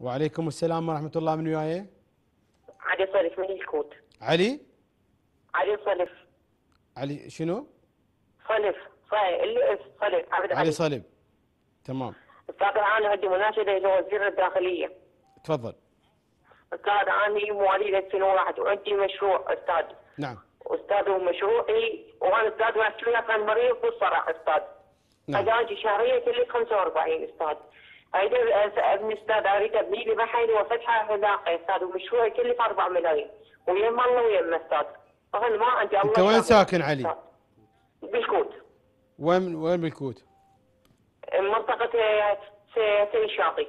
وعليكم السلام ورحمة الله. من وياي؟ علي صلف من الكوت. علي صلف. علي شنو؟ صلف. صلف عبد علي صلف. تمام. استاذ انا عندي مناشده الى وزير الداخليه. تفضل. استاذ انا مواليد 2001 وعندي مشروع استاذ. نعم. استاذ ومشروعي وانا استاذ وعشتونا كان مريض والصراحه استاذ. نعم. علاجي شهريه كلي 45 استاذ. اريد استاذ اريد ابني لي محل وفتحه علاقه استاذ ومشروعي كلي 4 ملايين ويم الله ويم استاذ. انا ما عندي الله. انت وين ساكن علي؟ بالكوت. وين بالكوت؟ منطقة سيد شاطي.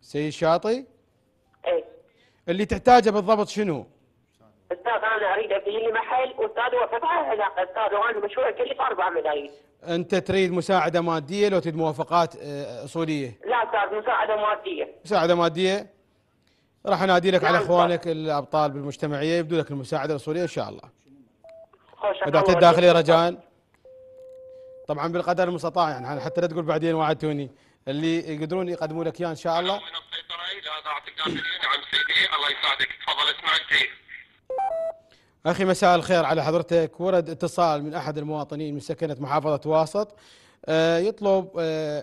سيد شاطي؟ اي. اللي تحتاجه بالضبط شنو؟ استاذ انا اريد ابني لي محل واستاذ وفتحه علاقه استاذ وانا مشروعي كلف 4 ملايين. انت تريد مساعده ماديه لو تريد موافقات اصوليه؟ لا استاذ مساعده ماديه. مساعده ماديه؟ راح انادي لك على اخوانك الابطال بالمجتمعيه يبدو لك المساعده الاصوليه ان شاء الله. اداره الداخليه رجاء. طبعا بالقدر المستطاع يعني حتى لا تقول بعدين وعدتوني، اللي يقدرون يقدموا لك اياه ان شاء الله. من الصيدلي لاداره الداخليه. نعم سيدي الله يساعدك، تفضل اسمعك. اخي مساء الخير على حضرتك. ورد اتصال من احد المواطنين من سكنه محافظه واسط يطلب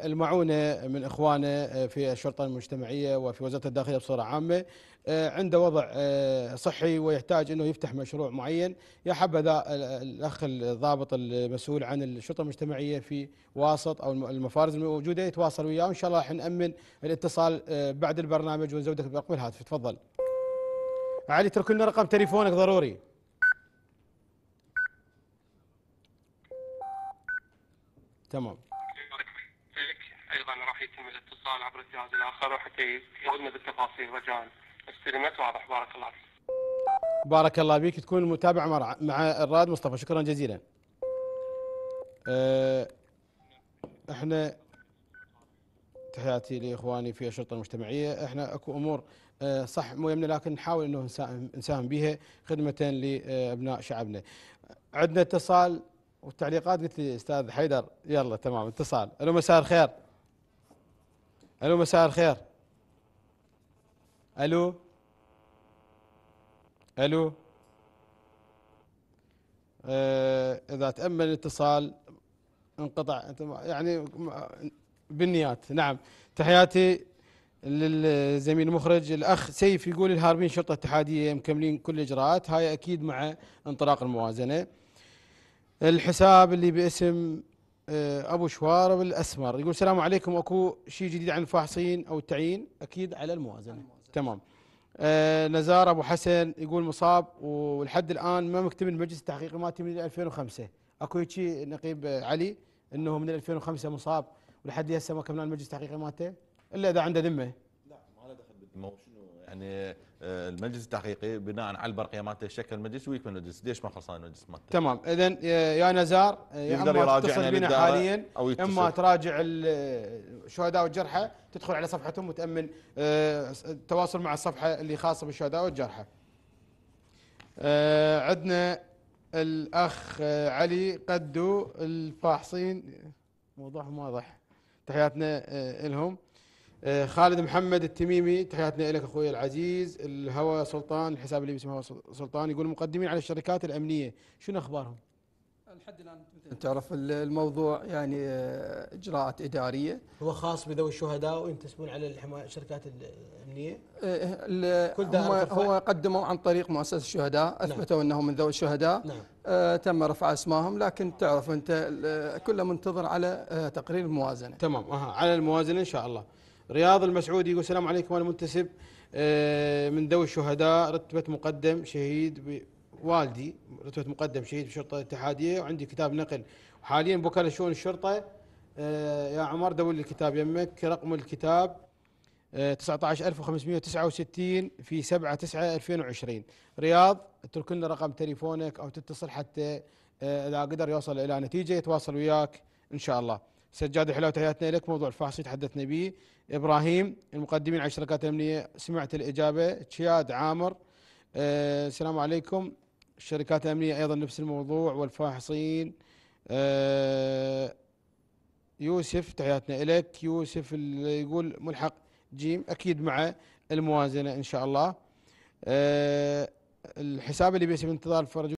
المعونه من اخوانه في الشرطه المجتمعيه وفي وزاره الداخليه بصوره عامه، عنده وضع صحي ويحتاج انه يفتح مشروع معين. يا حبذا الاخ الضابط المسؤول عن الشرطه المجتمعيه في واسط او المفارز الموجوده يتواصل وياه، وان شاء الله راح نامن الاتصال بعد البرنامج ونزودك برقم الهاتف. تفضل. علي اترك لنا رقم تليفونك ضروري. تمام. ايضا راح يتم الاتصال عبر الجهاز الاخر وحتى يفيدنا بالتفاصيل رجاء. استلمت واضح. بارك الله فيك. بارك الله بك. تكون المتابعه مع الرائد مصطفى. شكرا جزيلا. احنا تحياتي لاخواني في الشرطه المجتمعيه، احنا اكو امور صح مو يمنا لكن نحاول انه نساهم بها خدمه لابناء شعبنا. عندنا اتصال والتعليقات. قلت لي استاذ حيدر يلا تمام اتصال. الو مساء الخير. الو مساء الخير. الو. الو. اذا تامل الاتصال انقطع يعني بالنيات. نعم تحياتي للزميل المخرج الاخ سيف. يقول الهاربين شرطه اتحاديه مكملين كل الاجراءات هاي اكيد مع انطلاق الموازنه. الحساب اللي باسم ابو شوارب الاسمر يقول السلام عليكم، اكو شيء جديد عن الفاحصين او التعيين؟ اكيد على الموازنه. تمام. نزار ابو حسن يقول مصاب ولحد الان ما مكتب المجلس التحقيقي مالتي من 2005. اكو هيك شيء نقيب علي انه من 2005 مصاب ولحد هسه ما كملنا المجلس التحقيقي مالته الا اذا عنده ذمه. لا ما له دخل بالذمه. شنو يعني المجلس التحقيقي بناء على البرقيه مالته شكل مجلس ويكمل المجلس، ليش ما خلصان المجلس مالته؟ تمام. اذا يا نزار اما تتصل بنا حاليا اما تراجع الشهداء والجرحى، تدخل على صفحتهم وتامن التواصل مع الصفحه اللي خاصه بالشهداء والجرحى. عندنا الاخ علي قدو الفاحصين موضوعهم واضح. تحياتنا لهم. خالد محمد التميمي تحياتنا لك اخوي العزيز. الهوى سلطان الحساب اللي باسم هوى سلطان يقول مقدمين على الشركات الامنيه شنو اخبارهم؟ لحد الان تعرف الموضوع يعني اجراءات اداريه. هو خاص بذوي الشهداء وينتسبون على الشركات الامنيه؟ كل هو قدموا عن طريق مؤسسه الشهداء اثبتوا. نعم. انهم من ذوي الشهداء. نعم. تم رفع اسمائهم لكن تعرف انت كله منتظر على تقرير الموازنه. تمام. على الموازنه ان شاء الله. رياض المسعودي يقول السلام عليكم، انا منتسب من ذوي الشهداء، رتبه مقدم شهيد، والدي رتبه مقدم شهيد بشرطه اتحاديه وعندي كتاب نقل وحاليا بوكاله شؤون الشرطه. يا عمر دور لي الكتاب يمك. رقم الكتاب 19569 في 7/9/2020. رياض اترك لنا رقم تليفونك او تتصل حتى اذا قدر يوصل الى نتيجه يتواصل وياك ان شاء الله. سجاد الحلاوي تحياتنا لك. موضوع الفاحصي تحدثنا به. ابراهيم المقدمين على الشركات الامنيه سمعت الاجابه. تشياد عامر السلام عليكم، الشركات الامنيه ايضا نفس الموضوع والفاحصين. يوسف تحياتنا لك. يوسف اللي يقول ملحق جيم اكيد مع الموازنه ان شاء الله. الحساب اللي بيسي بانتظار الفرج